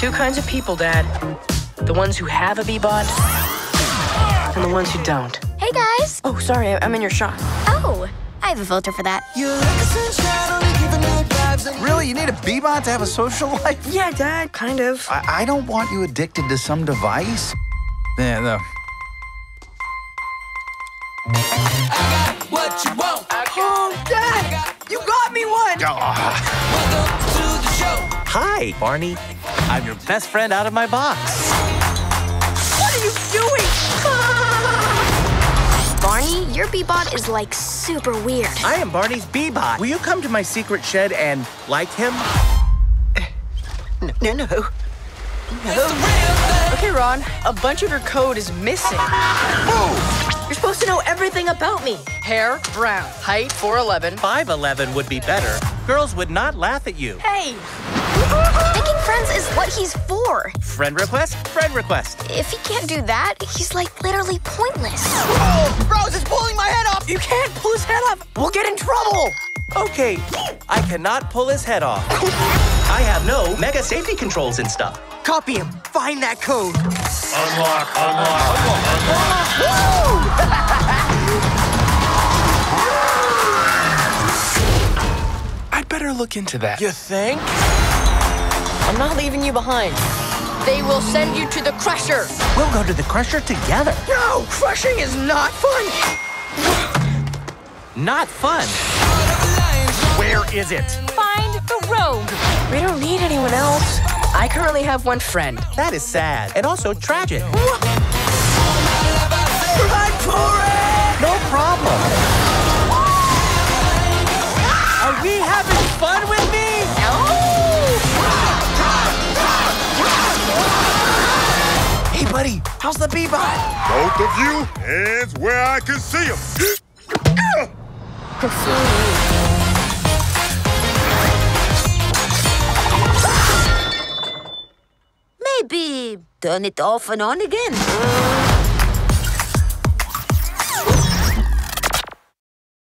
Two kinds of people, Dad. The ones who have a B-bot and the ones who don't. Hey, guys. Oh, sorry, I'm in your shot. Oh, I have a filter for that. Really? You need a B-bot to have a social life? Yeah, Dad, kind of. I don't want you addicted to some device. Yeah, though. I got what you want. Oh, Dad! You got me one! Welcome to the show. Hi, Barney. I'm your best friend out of my box. What are you doing? Barney, your B-bot is, like, super weird. I am Barney's B-bot. Will you come to my secret shed and like him? No. Okay, Ron, a bunch of your code is missing. Whoa! You're supposed to know everything about me. Hair, brown. Height, 4'11". 5'11" would be better. Girls would not laugh at you. Hey! Making friends is what he's for. Friend request? Friend request. If he can't do that, he's, like, literally pointless. Whoa! Rose is pulling my head off! You can't pull his head off! We'll get in trouble! Okay, I cannot pull his head off. I have no mega safety controls and stuff. Copy him. Find that code. Unlock. Whoa! I'd better look into that. You think? I'm not leaving you behind. They will send you to the Crusher. We'll go to the Crusher together. No, crushing is not fun. Not fun. Where is it? Find the rogue. We don't need anyone else. I currently have one friend. That is sad and also tragic. Whoa. No problem. Are we having fun with me? No. Hey, buddy, how's the B-bot? Both of you, hands where I can see them. Maybe turn it off and on again.